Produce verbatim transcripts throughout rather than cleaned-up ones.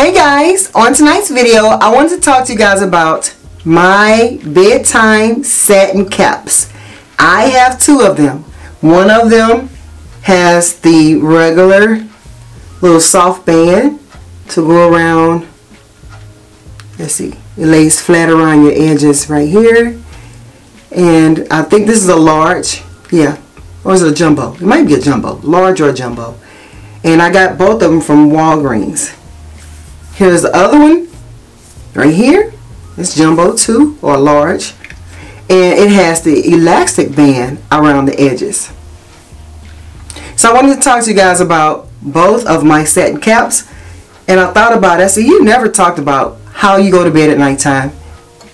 Hey guys, on tonight's video I wanted to talk to you guys about my bedtime satin caps. I have two of them. One of them has the regular little soft band to go around. Let's see, it lays flat around your edges right here, and I think this is a large, yeah, or is it a jumbo? It might be a jumbo, large or a jumbo, and I got both of them from Walgreens. Here's the other one right here. It's jumbo too, or large, and it has the elastic band around the edges. So I wanted to talk to you guys about both of my satin caps, and I thought about it. I said, you never talked about how you go to bed at nighttime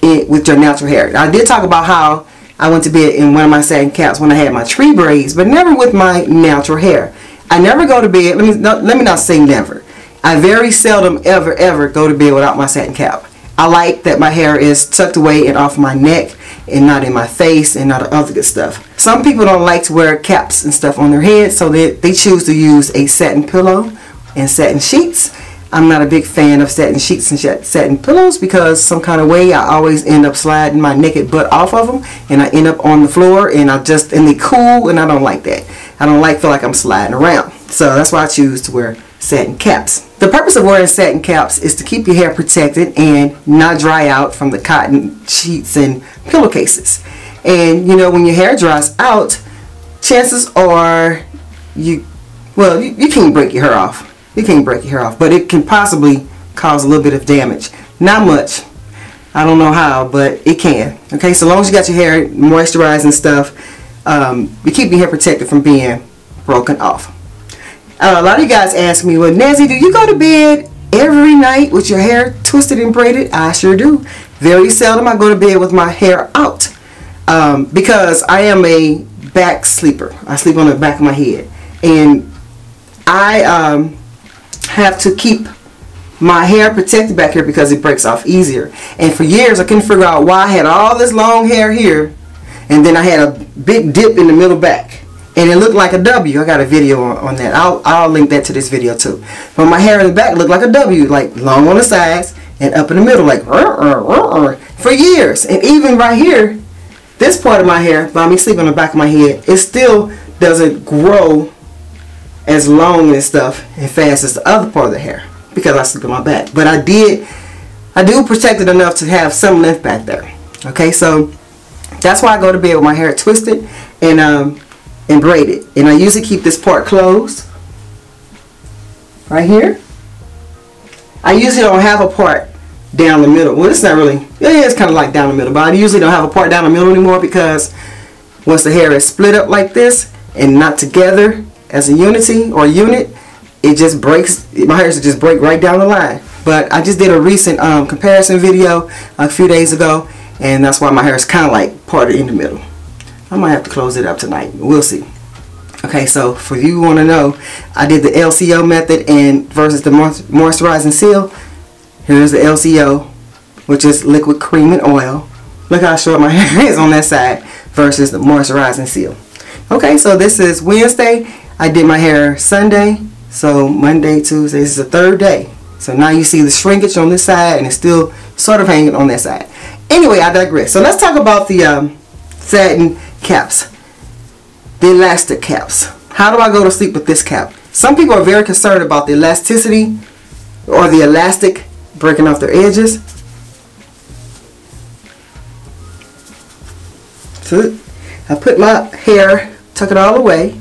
it, with your natural hair. I did talk about how I went to bed in one of my satin caps when I had my tree braids, but never with my natural hair. I never go to bed, let me, no, let me not say never. I very seldom ever ever go to bed without my satin cap. I like that my hair is tucked away and off my neck and not in my face and not other good stuff. Some people don't like to wear caps and stuff on their head, so they, they choose to use a satin pillow and satin sheets. I'm not a big fan of satin sheets and satin pillows because some kind of way I always end up sliding my naked butt off of them and I end up on the floor and I just, and they cool, and I don't like that. I don't like feel like I'm sliding around. So that's why I choose to wear satin caps. The purpose of wearing satin caps is to keep your hair protected and not dry out from the cotton sheets and pillowcases. And you know, when your hair dries out, chances are you, well, you, you can't break your hair off. You can't break your hair off, but it can possibly cause a little bit of damage. Not much. I don't know how, but it can. Okay, so long as you got your hair moisturized and stuff, um, you keep your hair protected from being broken off. Uh, a lot of you guys ask me, well, Nezzy, do you go to bed every night with your hair twisted and braided? I sure do. Very seldom I go to bed with my hair out um, because I am a back sleeper. I sleep on the back of my head. And I um, have to keep my hair protected back here because it breaks off easier. And for years I couldn't figure out why I had all this long hair here and then I had a big dip in the middle back. And it looked like a W. I got a video on, on that. I'll, I'll link that to this video too. But my hair in the back looked like a W, like long on the sides and up in the middle, like rrr, rrr, rrr, for years. And even right here, this part of my hair, by me sleeping on the back of my head, it still doesn't grow as long and stuff and fast as the other part of the hair because I sleep on my back. But I did, I do protect it enough to have some length back there. Okay, so that's why I go to bed with my hair twisted and um. and braid it, and I usually keep this part closed right here. I usually don't have a part down the middle. Well, it's not really, yeah, it's kind of like down the middle, but I usually don't have a part down the middle anymore because once the hair is split up like this and not together as a unity or unit, it just breaks, my hairs just break right down the line. But I just did a recent um, comparison video a few days ago, and that's why my hair is kind of like parted in the middle. I might have to close it up tonight. We'll see. Okay, so for you who want to know, I did the L C O method and versus the moisturizing seal. Here's the L C O, which is liquid cream and oil. Look how short my hair is on that side versus the moisturizing seal. Okay, so this is Wednesday. I did my hair Sunday, so Monday, Tuesday. This is the third day. So now you see the shrinkage on this side, and it's still sort of hanging on that side. Anyway, I digress. So let's talk about the um, satin caps, the elastic caps. How do I go to sleep with this cap? Some people are very concerned about the elasticity or the elastic breaking off their edges. So I put my hair, tuck it all away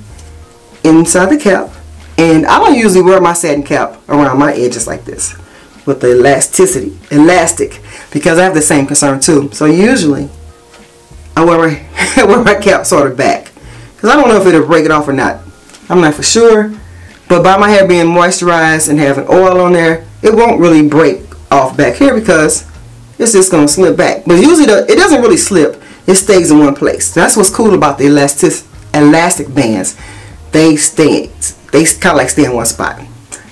inside the cap, and I don't usually wear my satin cap around my edges like this with the elasticity, elastic, because I have the same concern too. So usually I wear my, I wear my cap sort of back because I don't know if it'll break it off or not. I'm not for sure, but by my hair being moisturized and having oil on there, it won't really break off back here because it's just going to slip back. But usually the, it doesn't really slip. It stays in one place. That's what's cool about the elastic elastic bands. They stay, they kind of like stay in one spot.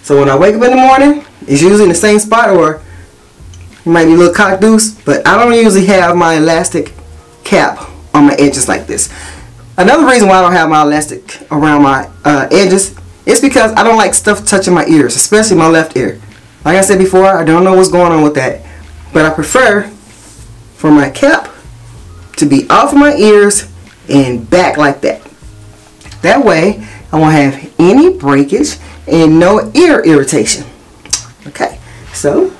So when I wake up in the morning, it's usually in the same spot, or it might be a little cock-doose, but I don't usually have my elastic cap on my edges like this. Another reason why I don't have my elastic around my uh, edges is because I don't like stuff touching my ears, especially my left ear. Like I said before, I don't know what's going on with that, but I prefer for my cap to be off my ears and back like that. That way I won't have any breakage and no ear irritation. Okay, so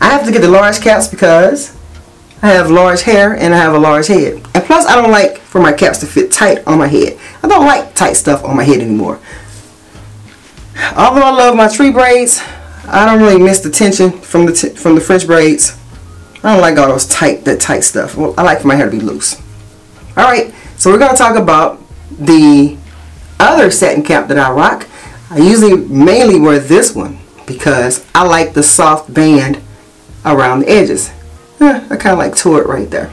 I have to get the large caps because I have large hair and I have a large head. And plus I don't like for my caps to fit tight on my head. I don't like tight stuff on my head anymore. Although I love my tree braids, I don't really miss the tension from the, t from the French braids. I don't like all those tight, that tight stuff. Well, I like for my hair to be loose. Alright, so we're going to talk about the other satin cap that I rock. I usually mainly wear this one because I like the soft band around the edges. Eh, I kind of like toward right there.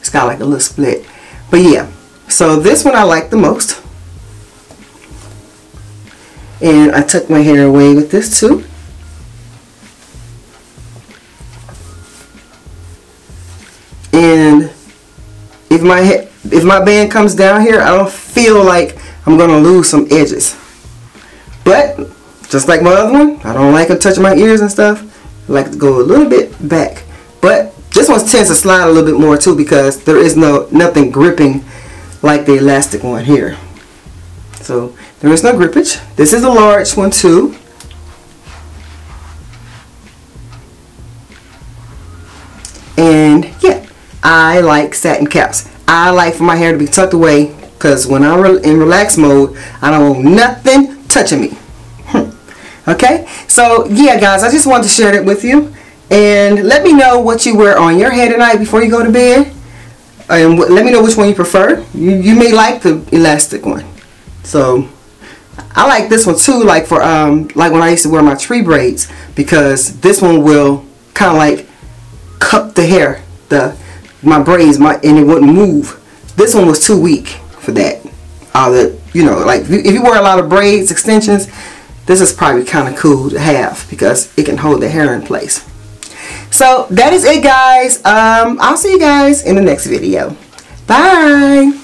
It's got like a little split. But yeah, so this one I like the most. And I tuck my hair away with this too. And if my head, if my band comes down here, I don't feel like I'm going to lose some edges. But just like my other one, I don't like it touching my ears and stuff. I like to go a little bit back. But this one tends to slide a little bit more too because there is no nothing gripping like the elastic one here. So there is no grippage. This is a large one too. And yeah, I like satin caps. I like for my hair to be tucked away because when I'm in relaxed mode, I don't want nothing touching me. Okay, so yeah guys, I just wanted to share that with you. And let me know what you wear on your head tonight before you go to bed. And let me know which one you prefer. You, you may like the elastic one. So I like this one too, like for um like when I used to wear my tree braids, because this one will kind of like cup the hair, the my braids, my and it wouldn't move. This one was too weak for that. All the you know, like if you, if you wear a lot of braids, extensions, this is probably kind of cool to have because it can hold the hair in place. So that is it guys. Um I'll see you guys in the next video. Bye.